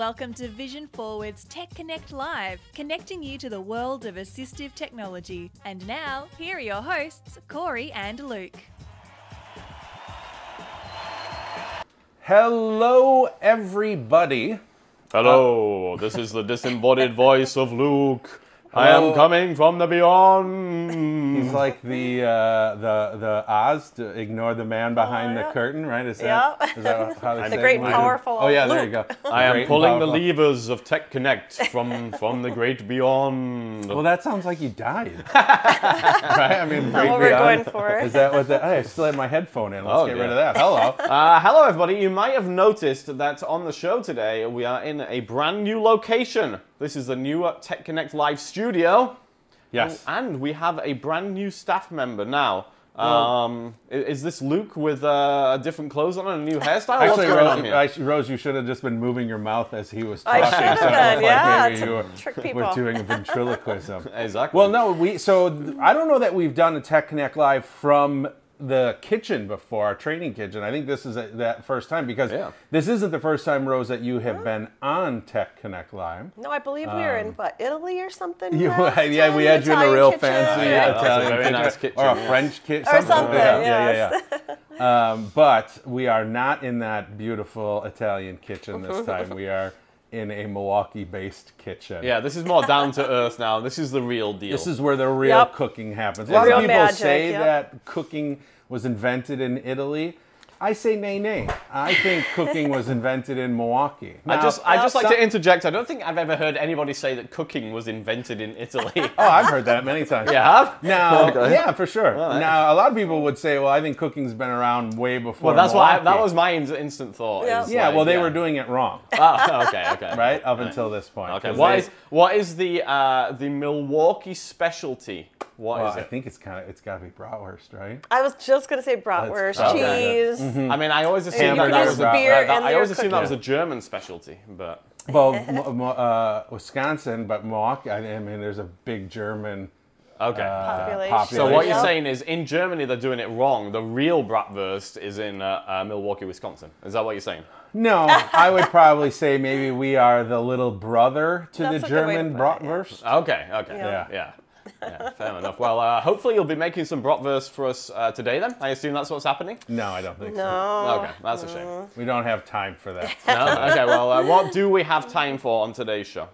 Welcome to Vision Forward's Tech Connect Live, connecting you to the world of assistive technology. And now, here are your hosts, Corey and Luke. Hello, everybody. Hello, this is the disembodied voice of Luke. Hello. I am coming from the beyond. He's like the Oz to ignore the man behind the curtain, right? Is that how they say it? The great and powerful. Oh yeah, Luke. There you go. I am pulling the levers of Tech Connect from the great beyond. Well, that sounds like you died. Right? I mean, great beyond. We're going for it. Is that what that? Hey, I still have my headphone in. Let's get rid of that. Hello. Hello, everybody. You might have noticed that on the show today we are in a brand new location. This is the new Tech Connect Live studio. Yes. And we have a brand new staff member now. Is this Luke with different clothes on and a new hairstyle? Actually, Rose, you should have just been moving your mouth as he was talking. I should have been, yeah. Like maybe you were doing a ventriloquism. Exactly. Well, no, I don't know that we've done a Tech Connect Live from the kitchen before, our training kitchen. I think this is that first time, because this isn't the first time, Rose, that you have been on Tech Connect Live. No, I believe we were in Italy or something. We had you in a real kitchen. Fancy Italian kitchen, nice kitchen, or a French kitchen, or something. Yeah. But we are not in that beautiful Italian kitchen this time. We are in a Milwaukee-based kitchen. Yeah, this is more down to earth now. This is the real deal. This is where the real cooking happens. A lot of people say that cooking was invented in Italy. I say nay, nay. I think cooking was invented in Milwaukee. Now, I just like to interject. I don't think I've ever heard anybody say that cooking was invented in Italy. Oh, I've heard that many times. Yeah. Yeah, for sure. Right. Now, a lot of people would say, "Well, I think cooking's been around way before." Well, that's why that was my instant thought. Yeah. They were doing it wrong. Oh, okay. Right up until this point. Okay. What is the Milwaukee specialty? What is it? I think it's got to be bratwurst, right? I was just gonna say bratwurst, cheese. Mm-hmm. I mean, I always assumed that was a German specialty, but Wisconsin, but Milwaukee. I mean, there's a big German population. So what you're saying is, in Germany, they're doing it wrong. The real bratwurst is in Milwaukee, Wisconsin. Is that what you're saying? No, I would probably say maybe we are the little brother to the German bratwurst. Okay, yeah. Yeah, fair enough. Well, hopefully you'll be making some bratwurst for us today then. I assume that's what's happening? No, I don't think so. Okay, that's a shame. We don't have time for that. No? Okay, well, what do we have time for on today's show?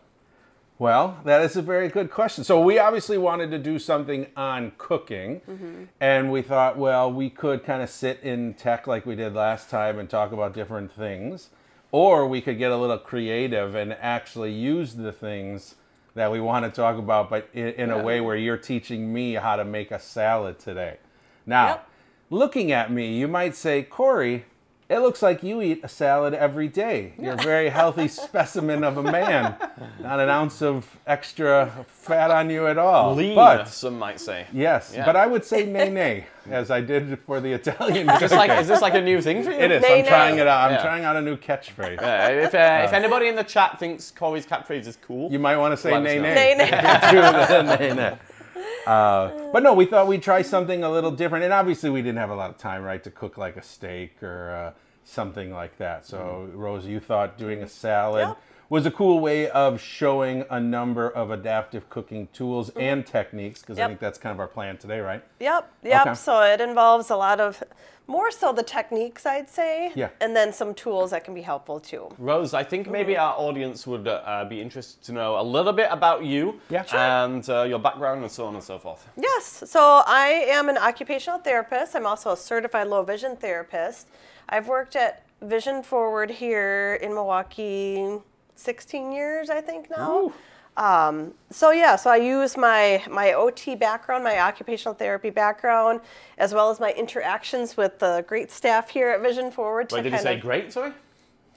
Well, that is a very good question. So we obviously wanted to do something on cooking, and we thought, well, we could kind of sit in tech like we did last time and talk about different things, or we could get a little creative and actually use the things that we want to talk about, but in a way where you're teaching me how to make a salad today. Now, looking at me, you might say, Corey, it looks like you eat a salad every day. You're a very healthy specimen of a man. Not an ounce of extra fat on you at all. Lean, some might say. Yes, but I would say nay, nay, as I did for the Italian. Is this like a new thing for you? It is. Nay, I'm trying it out. I'm trying out a new catchphrase. If anybody in the chat thinks Corey's catchphrase is cool, you might want to say nay, nay. Nay, nay. Nay, nay. But no, we thought we'd try something a little different, and obviously we didn't have a lot of time, right, to cook like a steak or something like that. So, Rose, you thought doing a salad was a cool way of showing a number of adaptive cooking tools and techniques, because I think that's kind of our plan today, right? Yep. Okay. So it involves a lot of, more so the techniques, I'd say, and then some tools that can be helpful too. Rose, I think maybe our audience would be interested to know a little bit about you and your background and so on and so forth. Yes, so I am an occupational therapist. I'm also a certified low vision therapist. I've worked at Vision Forward here in Milwaukee 16 years, I think now. So I use my OT background, my occupational therapy background, as well as my interactions with the great staff here at Vision Forward. Wait, did you say great, sorry?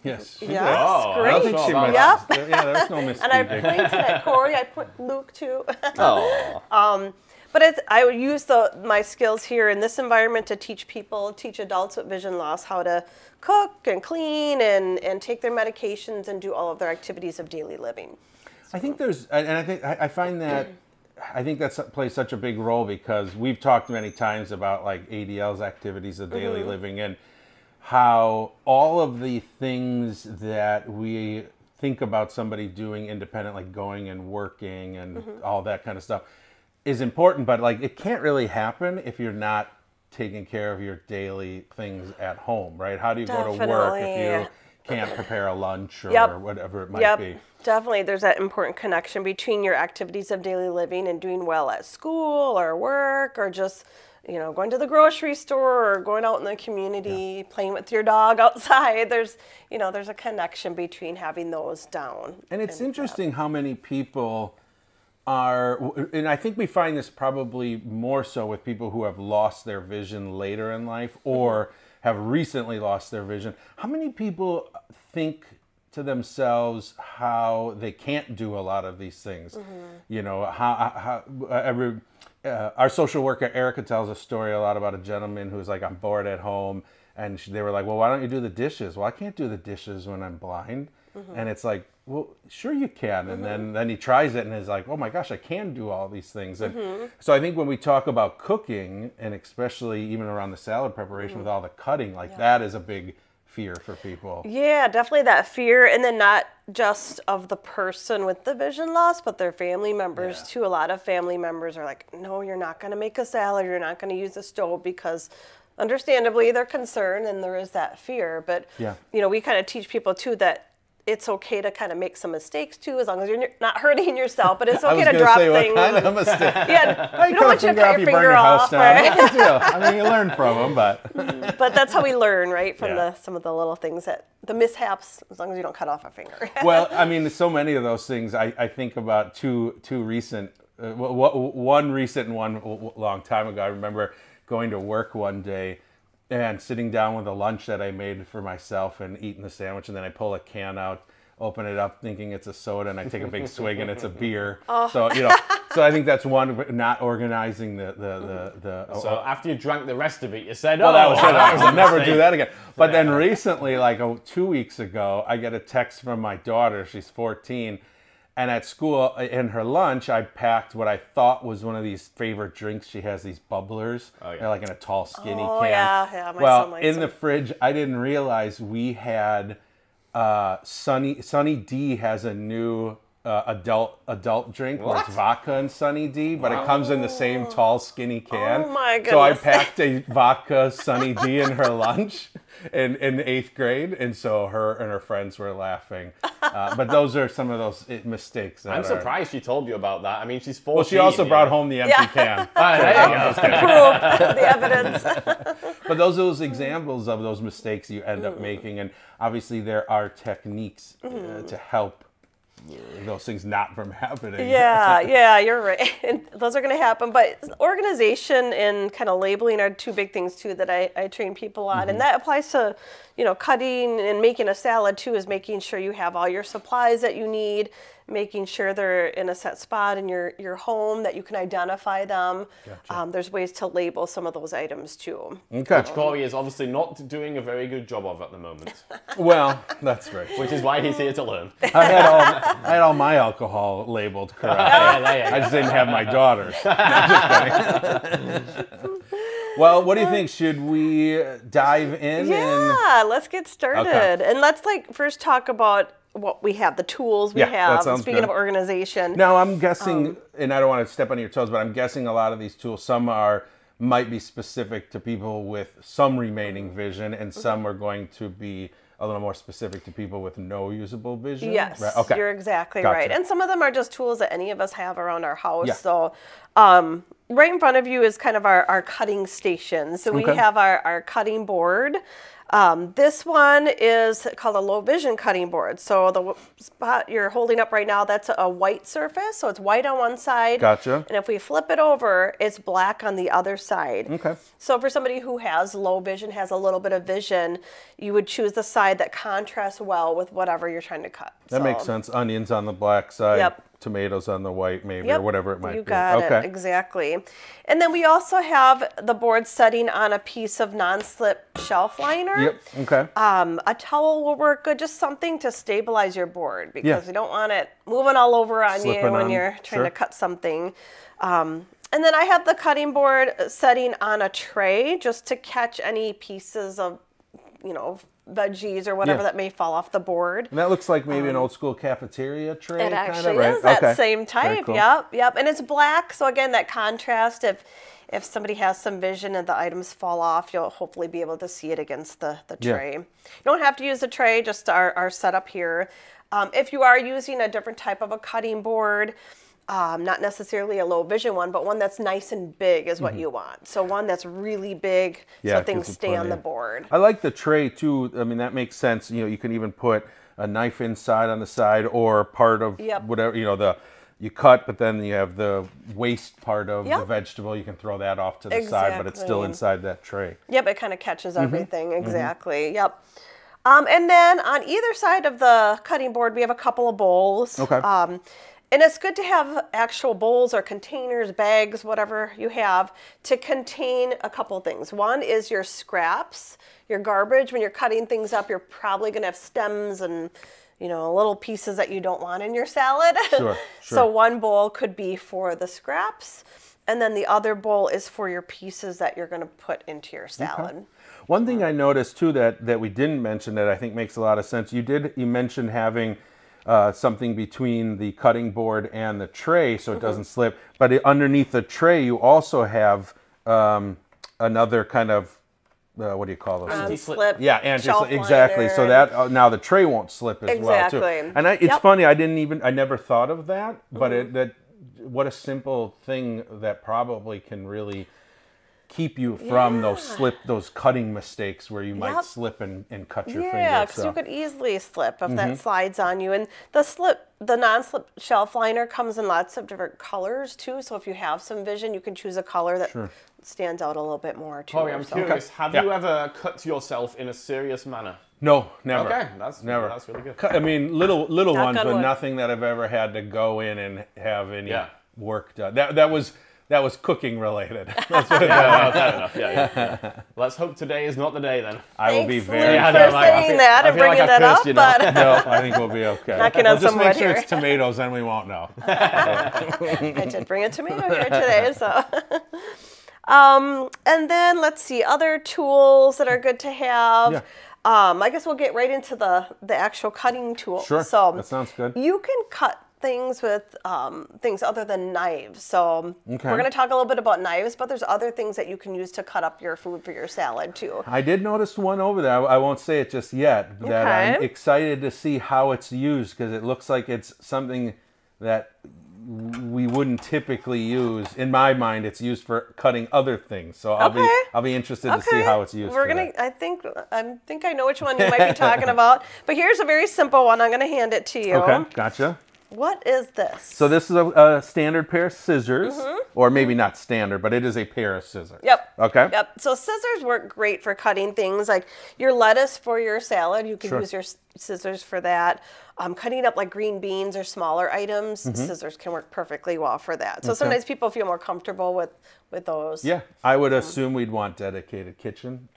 Yes, oh, great. I don't think she meant there's no mistake. And I pointed at Corey, I put Luke too. But I would use my skills here in this environment to teach adults with vision loss how to cook and clean and take their medications and do all of their activities of daily living. So. I think that plays such a big role, because we've talked many times about like ADL's activities of daily living and how all of the things that we think about somebody doing independent, like going and working and all that kind of stuff is important, but like it can't really happen if you're not taking care of your daily things at home, right? How do you go to work if you can't prepare a lunch or whatever it might be? Definitely, there's that important connection between your activities of daily living and doing well at school or work or just, you know, going to the grocery store or going out in the community, playing with your dog outside. There's, you know, there's a connection between having those down. And it's interesting how many people are, and I think we find this probably more so with people who have lost their vision later in life or have recently lost their vision. How many people think to themselves how they can't do a lot of these things? You know, our social worker Erica tells a story a lot about a gentleman who was like, I'm bored at home, and they were like, well, why don't you do the dishes? Well, I can't do the dishes when I'm blind. And it's like, well, sure you can. And then he tries it and is like, oh my gosh, I can do all these things. And so I think when we talk about cooking, and especially even around the salad preparation with all the cutting, like that is a big fear for people. Yeah, definitely that fear. And then not just of the person with the vision loss, but their family members too. A lot of family members are like, no, you're not going to make a salad. You're not going to use a stove, because understandably they're concerned and there is that fear. But, you know, we kind of teach people too that it's okay to kind of make some mistakes too, as long as you're not hurting yourself. But it's okay to drop things. Kind of mistake? Yeah, you don't want you to cut your finger off. Right? I mean, you learn from them, but that's how we learn, right? From some of the little things, that the mishaps, as long as you don't cut off a finger. Well, I mean, so many of those things. I think about two recent, one recent and one long time ago. I remember going to work one day and sitting down with a lunch that I made for myself and eating the sandwich, and then I pull a can out, open it up, thinking it's a soda, and I take a big swig and it's a beer. So, you know, so I think that's one, not organizing the So after you drank the rest of it, you said, oh, that was it. I will never do that again. But then recently, like 2 weeks ago, I get a text from my daughter. She's 14. And at school, in her lunch, I packed what I thought was one of these favorite drinks. She has these bubblers. They're like in a tall, skinny can. My son likes them. The fridge, I didn't realize we had Sunny D has a new adult drink. Well, it's vodka and Sunny D, but it comes in the same tall, skinny can. Oh my goodness. So I packed a vodka Sunny D in her lunch in 8th grade, and so her and her friends were laughing. But those are some of those mistakes. I'm surprised she told you about that. I mean, she's 14. Well, she also brought home the empty can. The evidence. But those are those examples of those mistakes you end up making, and obviously there are techniques to help those things not from happening. Yeah, you're right. And those are going to happen. But organization and kind of labeling are two big things too that I train people on. And that applies to, you know, cutting and making a salad too, is making sure you have all your supplies that you need, making sure they're in a set spot in your home, that you can identify them. There's ways to label some of those items too. Which Corey is obviously not doing a very good job of at the moment. Well, that's right. Which is why he's here to learn. I had all my alcohol labeled correctly. I just didn't have my daughter's. Well, what do you think? Should we dive in? Yeah, let's get started. And let's first talk about what we have, the tools we have. Speaking of organization. Now, I'm guessing, and I don't want to step on your toes, but I'm guessing a lot of these tools, some might be specific to people with some remaining vision, and some are going to be a little more specific to people with no usable vision? Yes, you're exactly right. And some of them are just tools that any of us have around our house. So right in front of you is kind of our cutting station. So we have our cutting board. This one is called a low vision cutting board. So the spot you're holding up right now, that's a white surface. So it's white on one side. And if we flip it over, it's black on the other side. So for somebody who has low vision, has a little bit of vision, you would choose the side that contrasts well with whatever you're trying to cut. That makes sense. Onions on the black side. Tomatoes on the white, maybe, or whatever it might be. You got it, exactly. And then we also have the board setting on a piece of non-slip shelf liner. A towel will work good, just something to stabilize your board, because you don't want it moving all over on you when you're trying to cut something. And then I have the cutting board setting on a tray, just to catch any pieces of, you know, veggies or whatever that may fall off the board. And that looks like maybe an old school cafeteria tray. It actually kind of, is that same type. Cool. Yep, yep. And it's black, so again, that contrast. If somebody has some vision and the items fall off, you'll hopefully be able to see it against the tray. You don't have to use the tray, just our setup here. If you are using a different type of a cutting board, not necessarily a low vision one, but one that's nice and big is what you want. So one that's really big, so things stay on the board. I like the tray too. I mean, that makes sense. You know, you can even put a knife inside on the side or part of whatever, you know, you cut, but then you have the waste part of the vegetable. You can throw that off to the side, but it's still inside that tray. Yep, it kind of catches everything. Exactly. Yep. And then on either side of the cutting board, we have a couple of bowls. Okay. And it's good to have actual bowls or containers, bags, whatever you have, to contain a couple of things. One is your scraps, your garbage. When you're cutting things up, you're probably going to have stems and, you know, little pieces that you don't want in your salad. Sure, sure. So one bowl could be for the scraps, and then the other bowl is for your pieces that you're going to put into your salad. Okay. One thing I noticed too that we didn't mention that I think makes a lot of sense. You mentioned having something between the cutting board and the tray so it doesn't slip. But underneath the tray, you also have another kind of what do you call those? Anti-slip. Yeah, anti-slip. Exactly. So that now the tray won't slip as well too. And it's funny. I never thought of that, but what a simple thing that probably can really keep you from those cutting mistakes where you might slip and cut your finger. Yeah, because you could easily slip if that slides on you. And the non-slip shelf liner comes in lots of different colors too. So if you have some vision, you can choose a color that stands out a little bit more too. Chloe, I'm curious. Have you ever cut yourself in a serious manner? No, never. Okay, that's really good. I mean, little ones, but nothing that I've ever had to go in and have any work done. That was cooking related. That's what it was. Yeah. Let's hope today is not the day then. I will be very happy. Thanks for saying that and bringing that up. You know. But no, I think we'll be okay. Just make sure it's tomatoes, then we won't know. I did bring a tomato here today, so. And then let's see, other tools that are good to have. Yeah. I guess we'll get right into the actual cutting tool. Sure, so that sounds good. You can cut things with things other than knives. So we're going to talk a little bit about knives, but there's other things that you can use to cut up your food for your salad too. I did notice one over there. I won't say it just yet. That I'm excited to see how it's used because it looks like it's something that we wouldn't typically use. In my mind, it's used for cutting other things. So I'll be interested to see how it's used. I think I know which one you might be talking about. But here's a very simple one. I'm going to hand it to you. Okay, gotcha. What is this? So this is a standard pair of scissors, or maybe not standard, but it is a pair of scissors. Yep. Okay. Yep. So scissors work great for cutting things like your lettuce for your salad. You can use your scissors for that. Cutting up like green beans or smaller items, scissors can work perfectly well for that. So sometimes people feel more comfortable with those. Yeah. I would assume we'd want dedicated kitchen.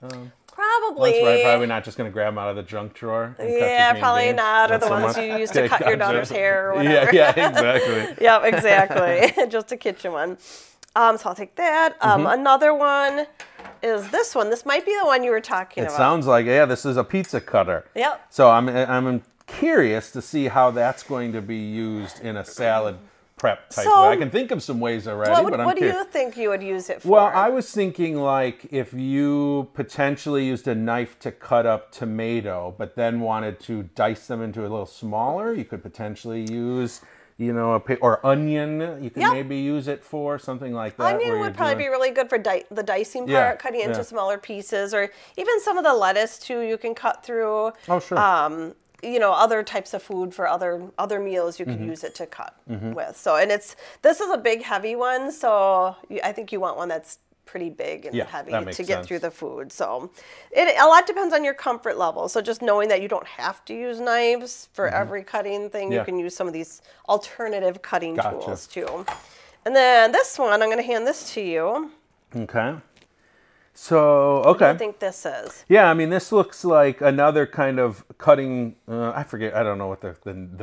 Probably. That's right. Probably not just going to grab them out of the junk drawer. And cut probably not. Or the ones you used to cut your daughter's hair or whatever. Yeah, exactly. Yep, exactly. Just a kitchen one. So I'll take that. Another one is this one. This might be the one you were talking about. It sounds like, yeah, this is a pizza cutter. Yep. So I'm curious to see how that's going to be used in a salad prep type way. I can think of some ways already, but I'm curious. What do you think you would use it for? Well, I was thinking like if you potentially used a knife to cut up tomato, but then wanted to dice them into a little smaller, you could potentially use, you know, or onion. You could maybe use it for something like that. Onion would probably be really good for the dicing part, cutting into smaller pieces, or even some of the lettuce too. You can cut through. Oh, sure. You know, other types of food for other meals you can use it to cut with. So, and this is a big heavy one, so I think you want one that's pretty big and heavy to get through the food. So a lot depends on your comfort level. So just knowing that you don't have to use knives for every cutting thing, you can use some of these alternative cutting tools too. And then this one, I'm going to hand this to you. Okay. So, okay. What do you think this is? Yeah, I mean, this looks like another kind of cutting, I forget, I don't know what the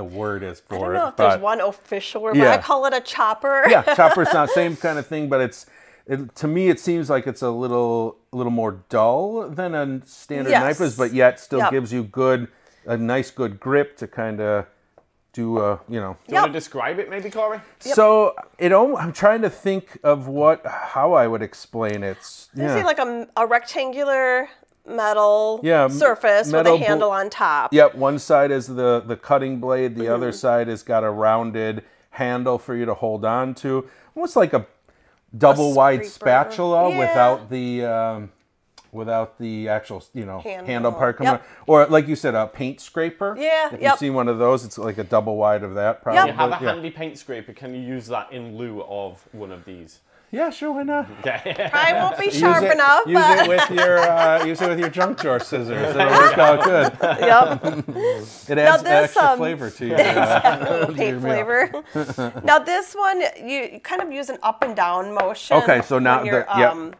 word is for it. I don't know if there's one official word, but I call it a chopper. Yeah, chopper's not the same kind of thing, but it's to me, it seems like it's a little more dull than a standard knife is, but yet still gives you a nice good grip to kind of do a, you know. Do you want to describe it maybe, Corey? Yep. So I'm trying to think of how I would explain it. It's like a rectangular metal surface with a handle on top. Yep, one side is the cutting blade, the other side has got a rounded handle for you to hold on to. Almost like a double-wide spatula without the actual, handle part coming out. Or like you said, a paint scraper. Yeah. If you've seen one of those, it's like a double wide of that probably. If you have a handy paint scraper, can you use that in lieu of one of these? Yeah, sure, why not? Probably won't be sharp enough. Use it with your junk drawer scissors. It'll work out good. It adds extra flavor to your paint flavor. Now this one, you kind of use an up and down motion. Okay, so now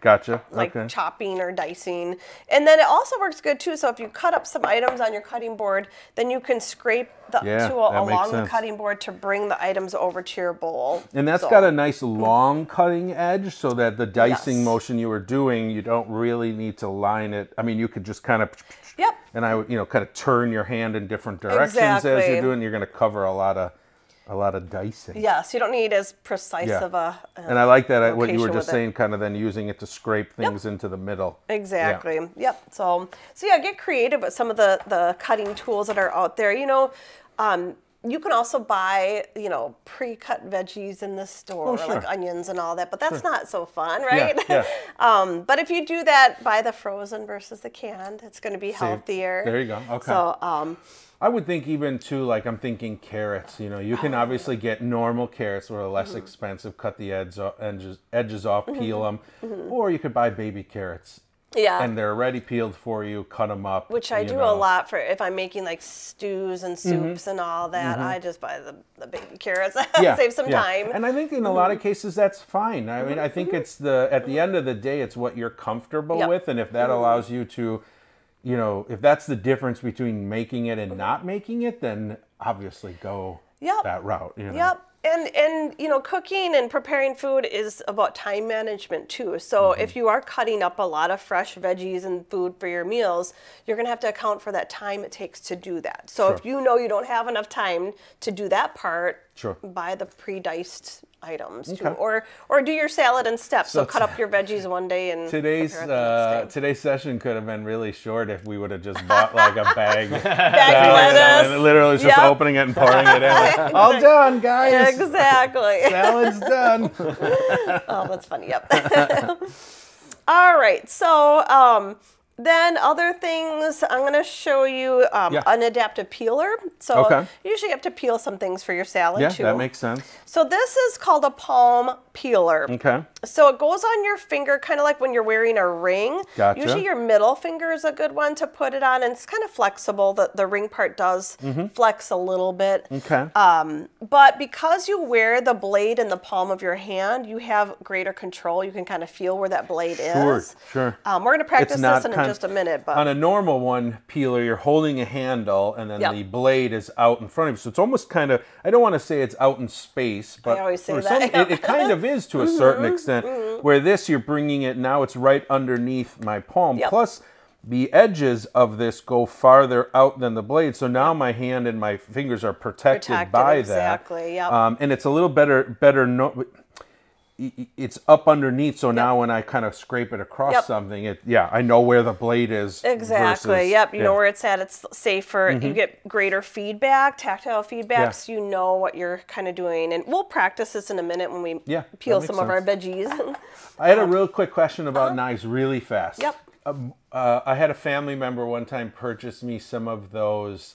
gotcha. Like chopping or dicing, and then it also works good too. So if you cut up some items on your cutting board, then you can scrape the tool along the cutting board to bring the items over to your bowl. And that's got a nice long cutting edge so that the dicing motion you were doing, you don't really need to line it. I mean, you could just kind of, and I would, kind of turn your hand in different directions as you're doing. You're going to cover a lot of dicing. Yes, you don't need as precise of a and I like that what you were just saying, kind of then using it to scrape things into the middle. Exactly. So yeah, get creative with some of the cutting tools that are out there. You can also buy, pre-cut veggies in the store, like onions and all that, but that's not so fun, right? But if you do that, buy the frozen versus the canned. It's going to be healthier. There you go. Okay. So, I would think even too, like I'm thinking carrots, you can obviously get normal carrots that are less expensive, cut the edges off, peel them, or you could buy baby carrots. Yeah. And they're already peeled for you, cut them up. Which I do a lot for if I'm making like stews and soups and all that. I just buy the baby carrots. Save some time. And I think in a lot of cases that's fine. I mean, I think it's at the end of the day, it's what you're comfortable with. And if that allows you to, if that's the difference between making it and not making it, then obviously go that route. And cooking and preparing food is about time management too. So if you are cutting up a lot of fresh veggies and food for your meals, you're going to have to account for that time it takes to do that. So if you don't have enough time to do that part, buy the pre-diced items too, or do your salad in steps. So cut up your veggies one day and today's session could have been really short if we would have just bought like a bag of lettuce. And literally just opening it and pouring it in. All done, guys. Exactly. Salad's done. Oh, that's funny. All right. So. Then other things, I'm going to show you an adaptive peeler. So you usually have to peel some things for your salad too. Yeah, that makes sense. So this is called a palm peeler. Okay. So it goes on your finger, kind of like when you're wearing a ring. Gotcha. Usually your middle finger is a good one to put it on, and it's kind of flexible. The ring part does flex a little bit. Okay. But because you wear the blade in the palm of your hand, you have greater control. You can kind of feel where that blade is. Sure, sure. We're going to practice this in just a minute. But on a normal one peeler, you're holding a handle, and then the blade is out in front of you. So it's almost kind of, I don't want to say it's out in space, but I always say that. It kind of is to a certain extent. Where this, you're bringing it now, it's right underneath my palm. Plus, the edges of this go farther out than the blade. So now my hand and my fingers are protected by that. Exactly, and it's a little better. It's up underneath, so now when I kind of scrape it across something, I know where the blade is. Exactly, you know where it's at. It's safer. You get greater feedback, tactile feedback, so you know what you're kind of doing. And we'll practice this in a minute when we peel some of our veggies. I had a real quick question about knives really fast. I had a family member one time purchase me some of those,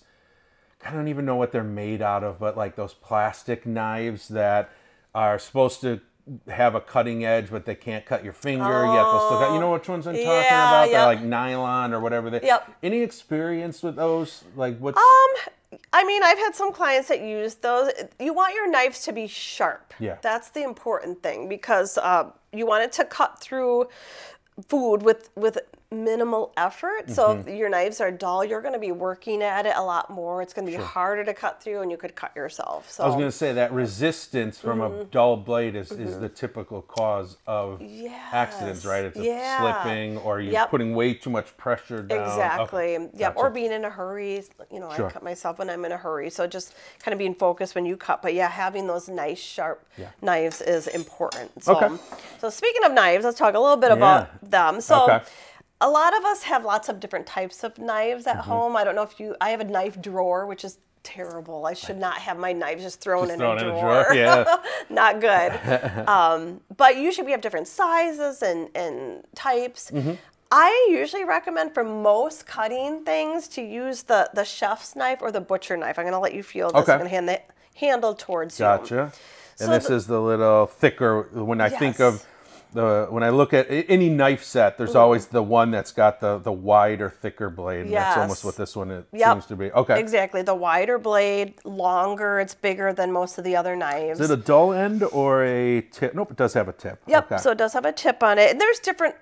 I don't even know what they're made out of, but like those plastic knives that are supposed to have a cutting edge, but they can't cut your finger. Yet they'll still cut. You know which ones I'm talking about? They're like nylon or whatever. Any experience with those? Like what's... I mean, I've had some clients that use those. You want your knives to be sharp. That's the important thing, because you want it to cut through food with minimal effort. Mm-hmm. So if your knives are dull, you're going to be working at it a lot more. It's going to be harder to cut through, and you could cut yourself. So I was going to say that resistance from a dull blade is the typical cause of accidents, right? It's slipping, or you're putting way too much pressure down. Exactly. Or being in a hurry. You know, I cut myself when I'm in a hurry. So just kind of being focused when you cut. But yeah, having those nice sharp knives is important. So, so speaking of knives, let's talk a little bit about them. So. A lot of us have lots of different types of knives at home. I don't know if you, I have a knife drawer, which is terrible. I should not have my knives just thrown in a drawer. Yeah. Not good. But usually we have different sizes and types. I usually recommend for most cutting things to use the chef's knife or the butcher knife. I'm going to let you feel this. I'm going to hand the handle towards you. Gotcha. So and this is the little thicker, when I think of, when I look at any knife set, there's always the one that's got the wider, thicker blade. Yes. That's almost what this one seems to be. Okay. Exactly. The wider blade, longer. It's bigger than most of the other knives. Is it a dull end or a tip? Nope, it does have a tip. Yep. Okay. So it does have a tip on it. And there's different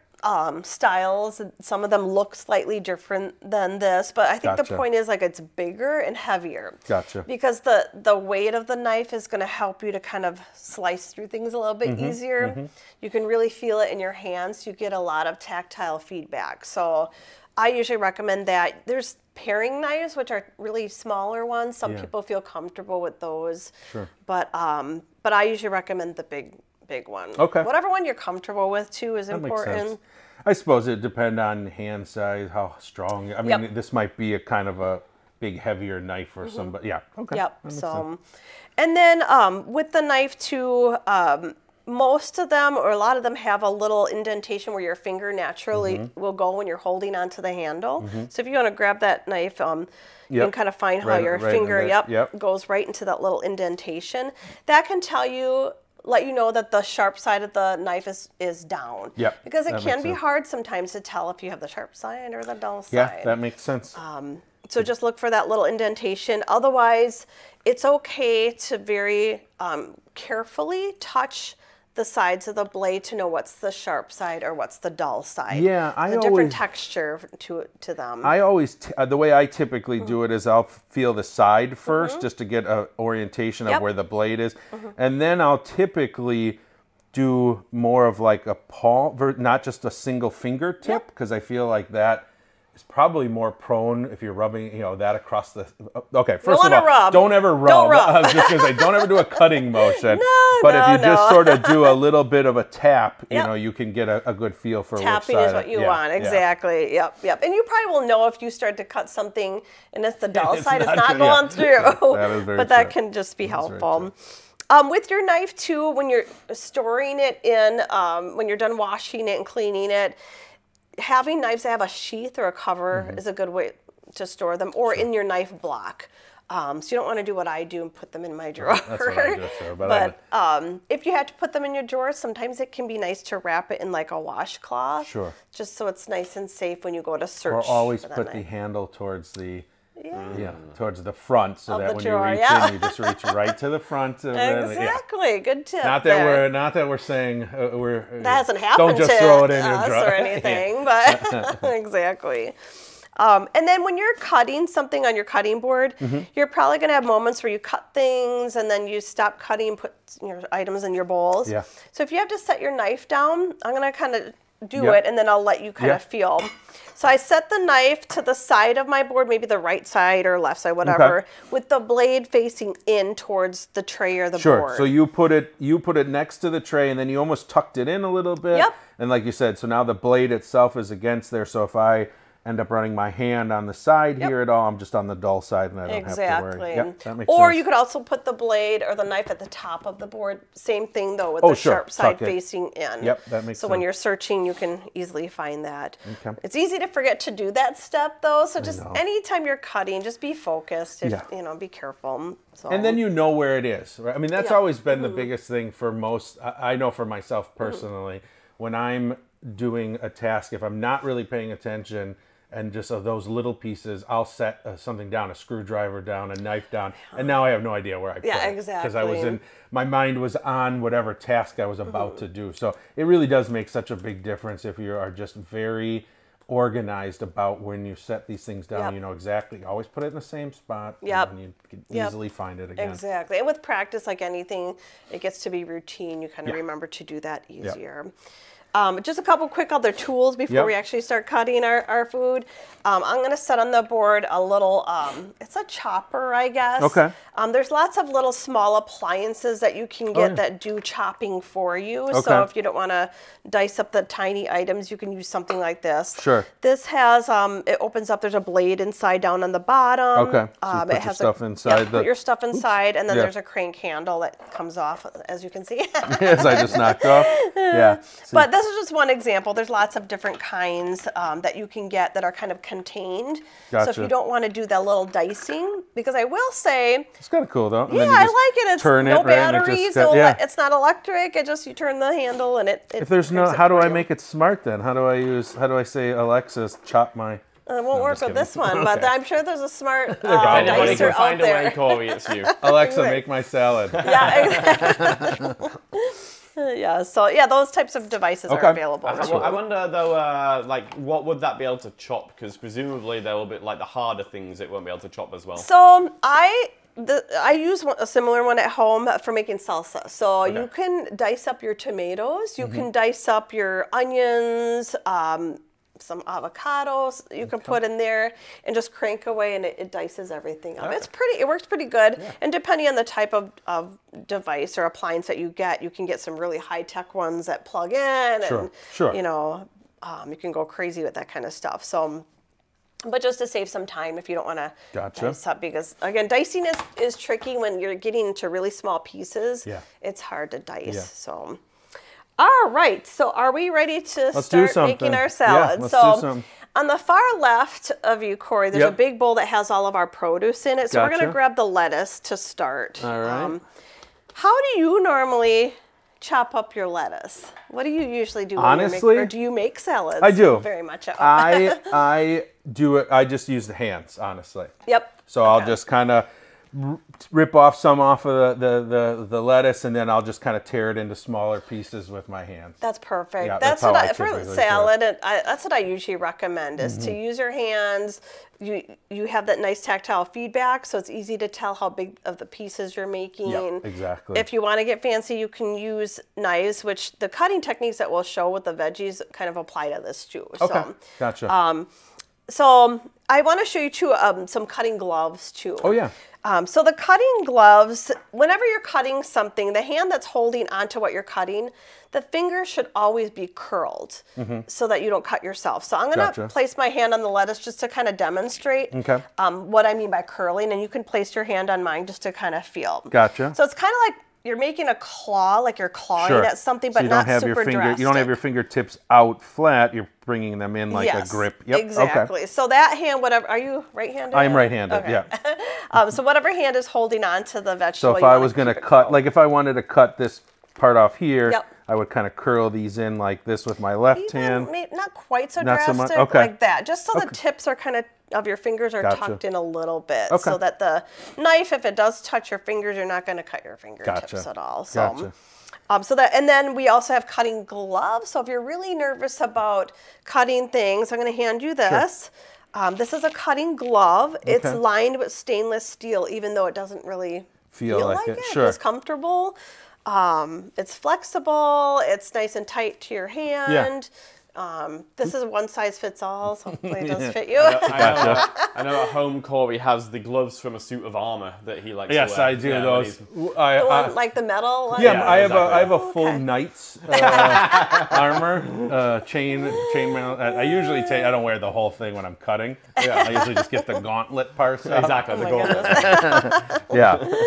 styles. Some of them look slightly different than this, but I think the point is, like, it's bigger and heavier. Gotcha. Because the weight of the knife is going to help you to kind of slice through things a little bit easier. You can really feel it in your hands. You get a lot of tactile feedback. So I usually recommend that. There's paring knives, which are really smaller ones. Some people feel comfortable with those, but I usually recommend the big one. Okay. Whatever one you're comfortable with too is important. Makes sense. I suppose it depends on hand size, how strong. I mean, this might be a kind of a big, heavier knife or somebody. Yeah. Okay. Yep. So, and then with the knife too, most of them or a lot of them have a little indentation where your finger naturally will go when you're holding onto the handle. So if you want to grab that knife, you can kind of find how your finger goes right into that little indentation. That can tell you. Let you know that the sharp side of the knife is down. Because it can be hard sometimes to tell if you have the sharp side or the dull side. Yeah, that makes sense. So just look for that little indentation. Otherwise, it's okay to very carefully touch the sides of the blade to know what's the sharp side or what's the dull side. Yeah, I always... different texture to them. I always, the way I typically do it is I'll feel the side first just to get an orientation of where the blade is. And then I'll typically do more of like a paw, not just a single fingertip, because I feel like that is probably more prone if you're rubbing, you know, that across the... Okay, first of all, don't ever rub. Don't rub. I was just going to say, don't ever do a cutting motion. But if you just sort of do a little bit of a tap, you know, you can get a good feel for which side. Tapping is what you want, exactly. Yep. And you probably will know if you start to cut something and it's the dull side, it's not going through. That is very but that can just be helpful. With your knife, too, when you're storing it in, when you're done washing it and cleaning it, having knives that have a sheath or a cover is a good way to store them, or in your knife block. So you don't want to do what I do and put them in my drawer. That's what I do, sir, but if you have to put them in your drawer, sometimes it can be nice to wrap it in like a washcloth. Just so it's nice and safe when you go to search. Or always put the handle towards the towards the front, so that when you reach in, you just reach right to the front. Exactly. Good tip. Not that we're saying we're. That hasn't happened. Don't just throw it in your drawer or anything, but exactly. And then when you're cutting something on your cutting board, you're probably going to have moments where you cut things and then you stop cutting and put your items in your bowls. So if you have to set your knife down, I'm going to kind of do it, and then I'll let you kind of feel. So I set the knife to the side of my board, maybe the right side or left side, whatever, with the blade facing in towards the tray or the board. So you put it next to the tray, and then you almost tucked it in a little bit. And like you said, so now the blade itself is against there. So if I end up running my hand on the side here at all, I'm just on the dull side and I don't have to worry. That makes sense. You could also put the blade or the knife at the top of the board. Same thing though, with the sharp side facing in. That makes sense. So when you're searching, you can easily find that. It's easy to forget to do that step though. So just anytime you're cutting, just be focused. You know, be careful. So. And then you know where it is, right? I mean, that's always been the biggest thing for most. I know for myself personally, when I'm doing a task, if I'm not really paying attention, and just of those little pieces, I'll set something down, a screwdriver down, a knife down, and now I have no idea where I put it. Exactly. Because I was my mind was on whatever task I was about to do. So it really does make such a big difference if you are just very organized about when you set these things down. Yep. You know exactly. You always put it in the same spot. Yep. And you can easily find it again. Exactly. And with practice, like anything, it gets to be routine. You kind of remember to do that easier. Yep. Just a couple quick other tools before we actually start cutting our food. I'm going to set on the board a little, it's a chopper, I guess. Okay. There's lots of little small appliances that you can get that do chopping for you. Okay. So if you don't want to dice up the tiny items, you can use something like this. Sure. This has, it opens up, there's a blade inside down on the bottom. Okay. So you put your stuff inside. Yeah, put your stuff inside, and then there's a crank handle that comes off, as you can see. As I just knocked off. Yeah. See. But this is just one example. There's lots of different kinds that you can get that are kind of contained. Gotcha. So if you don't want to do that little dicing, because I will say it's kind of cool though. And yeah, I like it. It's no batteries. It's not electric. It just, you turn the handle and it. If there's no, how do I make it smart then? How do I use? How do I say, Alexa, chop my? It won't work with this one, but I'm sure there's a smart dicer out there. Alexa, make my salad. Yeah, exactly. Yeah, so yeah, those types of devices are available. I wonder though, like, what would that be able to chop? Because presumably there will be like the harder things it won't be able to chop as well. So I use a similar one at home for making salsa. So you can dice up your tomatoes, you can dice up your onions, some avocados you can put in there and just crank away, and it dices everything up. It's pretty, it works pretty good. Yeah. And depending on the type of device or appliance that you get, you can get some really high-tech ones that plug in and, you know, you can go crazy with that kind of stuff. So, but just to save some time if you don't want to dice up, because again, dicing is tricky when you're getting into really small pieces. Yeah. It's hard to dice, so. All right, so are we ready to start making our salad? Yeah, so on the far left of you, Corey, there's a big bowl that has all of our produce in it. So we're going to grab the lettuce to start. All right. How do you normally chop up your lettuce? What do you usually do? Honestly, or do you make salads? I do. Very much. I do it. I just use the hands, honestly. Yep. So I'll just kind of rip off some off of the lettuce, and then I'll just kind of tear it into smaller pieces with my hands. That's perfect. Yeah, that's what I, for salad, that's what I usually recommend is to use your hands. You have that nice tactile feedback, so it's easy to tell how big of the pieces you're making. Yeah, exactly. If you want to get fancy, you can use knives, which the cutting techniques that we'll show with the veggies kind of apply to this too. Okay, so, gotcha. So I want to show you too some cutting gloves too. Oh yeah. So the cutting gloves, whenever you're cutting something, the hand that's holding onto what you're cutting, the finger should always be curled so that you don't cut yourself. So I'm going to place my hand on the lettuce just to kind of demonstrate what I mean by curling, and you can place your hand on mine just to kind of feel. Gotcha. So it's kind of like you're making a claw, like you're clawing at something, but so not super drastic. You don't have your fingertips out flat. You're bringing them in like a grip. Yep. Exactly. Okay. So that hand, whatever, are you right-handed? I am right-handed, yeah. So whatever hand is holding on to the vegetable. So if I was going to cut, like if I wanted to cut this part off here, I would kind of curl these in like this with my left hand. Not quite so drastic, like that. Just so the tips are kind of your fingers are tucked in a little bit, so that the knife, if it does touch your fingers, you're not going to cut your fingertips at all. So, so that, and then we also have cutting gloves. So if you're really nervous about cutting things, I'm going to hand you this. This is a cutting glove. Okay. It's lined with stainless steel, even though it doesn't really feel like it. It's comfortable. It's flexible. It's nice and tight to your hand. This is one size fits all, so hopefully it does fit you. I know at home Corey has the gloves from a suit of armor that he likes to wear. Yes, I do those. Like the metal one? Yeah, I have a full knight's armor, chain mail. I usually take, I don't wear the whole thing when I'm cutting. Yeah, I usually just get the gauntlet parts. Exactly, the gauntlet.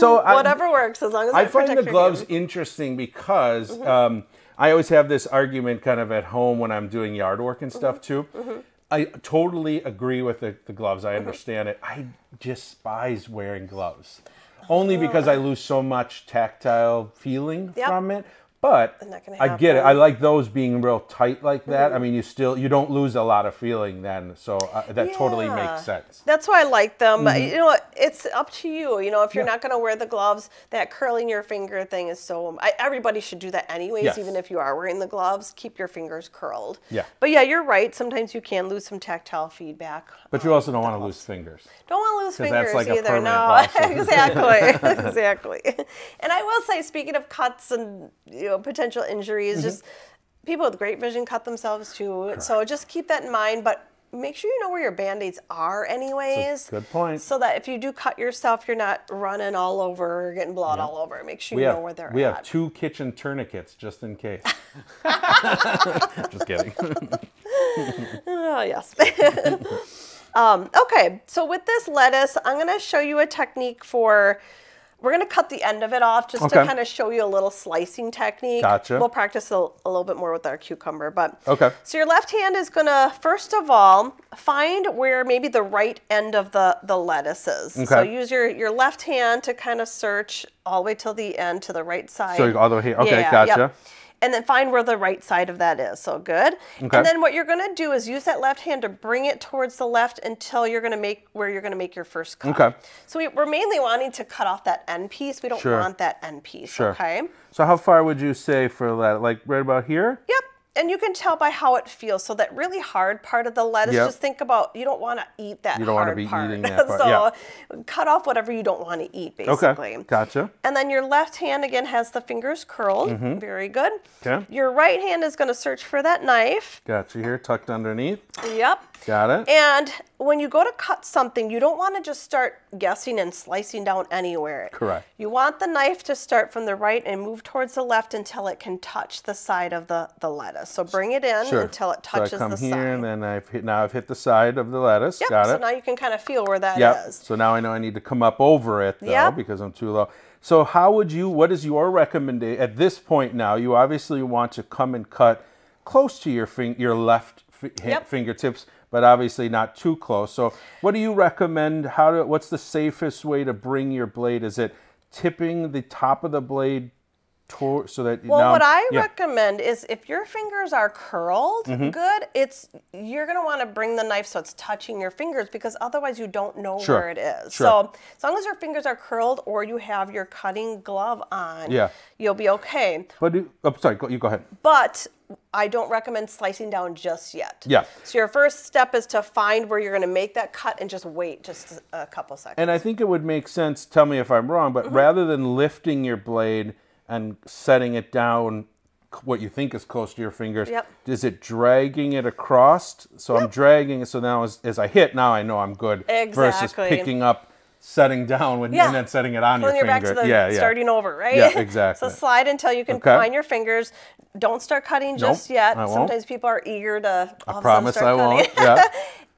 So whatever works, as long as it protects your hand. I find the gloves interesting because I always have this argument kind of at home when I'm doing yard work and stuff too. I totally agree with the gloves. I understand it. I despise wearing gloves only because I lose so much tactile feeling from it. But I get it. I like those being real tight like that. Mm-hmm. I mean, you don't lose a lot of feeling then. So that totally makes sense. That's why I like them. Mm-hmm. You know, it's up to you. You know, if you're not going to wear the gloves, that curling your finger thing is so, everybody should do that anyways. Yes. Even if you are wearing the gloves, keep your fingers curled. Yeah. But yeah, you're right. Sometimes you can lose some tactile feedback. But you also don't want to lose fingers. Don't want to lose fingers like either. No, exactly. Exactly. And I will say, speaking of cuts and, you know, potential injuries, just people with great vision cut themselves too. Correct. So just keep that in mind, but make sure you know where your band-aids are anyways. Good point. So that if you do cut yourself, you're not running all over, getting blood all over. Make sure you know where they're at. We have two kitchen tourniquets just in case. Just kidding. Oh, yes. Okay, so with this lettuce, I'm going to show you a technique for... We're going to cut the end of it off just to kind of show you a little slicing technique. Gotcha. We'll practice a little bit more with our cucumber. But so your left hand is going to, first of all, find where maybe the right end of the lettuce is. Okay. So use your left hand to kind of search all the way till the end to the right side. So all the way here. Okay, gotcha. Yep. And then find where the right side of that is. So good. Okay. And then what you're going to do is use that left hand to bring it towards the left until you're going to make your first cut. Okay. So we're mainly wanting to cut off that end piece. We don't want that end piece. Sure. Okay. So how far would you say for that? Like right about here? Yep. And you can tell by how it feels. So that really hard part of the lettuce, just think about, you don't want to eat that hard part. You don't want to be eating that part. So cut off whatever you don't want to eat, basically. Okay, gotcha. And then your left hand, again, has the fingers curled. Mm-hmm. Very good. Okay. Your right hand is going to search for that knife. Gotcha, here, tucked underneath. Yep. Got it. And when you go to cut something, you don't want to just start guessing and slicing down anywhere. Correct. You want the knife to start from the right and move towards the left until it can touch the side of the lettuce. So bring it in until it touches the side. So I come here and then I've hit the side of the lettuce. Yep. Got it. So now you can kind of feel where that is. So now I know I need to come up over it though because I'm too low. So how would you, what is your recommendation? At this point now, you obviously want to come and cut close to your left fingertips, but obviously not too close. So what do you recommend? What's the safest way to bring your blade? Is it tipping the top of the blade toward, so that... Well, what I recommend is if your fingers are curled good, you're going to want to bring the knife so it's touching your fingers, because otherwise you don't know where it is. Sure. So as long as your fingers are curled or you have your cutting glove on, you'll be okay. But sorry, you go ahead. But... I don't recommend slicing down just yet. Yeah. So your first step is to find where you're going to make that cut and just wait just a couple seconds. And I think it would make sense, tell me if I'm wrong, but rather than lifting your blade and setting it down what you think is close to your fingers, is it dragging it across? So I'm dragging it, so now as I hit, now I know I'm good. Exactly. Versus picking up, setting down when, and then setting it on your finger. Back to the starting over, right? Yeah, exactly. So slide until you can find your fingers. Don't start cutting just yet. Sometimes people are eager to all of a sudden start cutting. Yeah.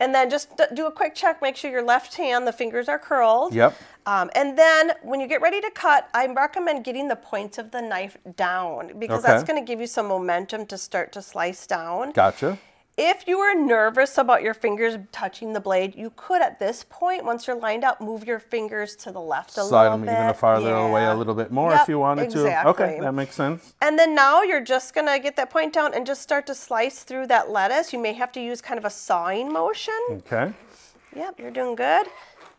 And then just do a quick check. Make sure your left hand, the fingers are curled. Yep. And then when you get ready to cut, I recommend getting the points of the knife down, because that's going to give you some momentum to start to slice down. Gotcha. If you are nervous about your fingers touching the blade, you could at this point, once you're lined up, move your fingers to the left a little bit. Slide them even farther away a little bit more if you wanted to. Okay, that makes sense. And then now you're just going to get that point down and just start to slice through that lettuce. You may have to use kind of a sawing motion. Okay. Yep, you're doing good.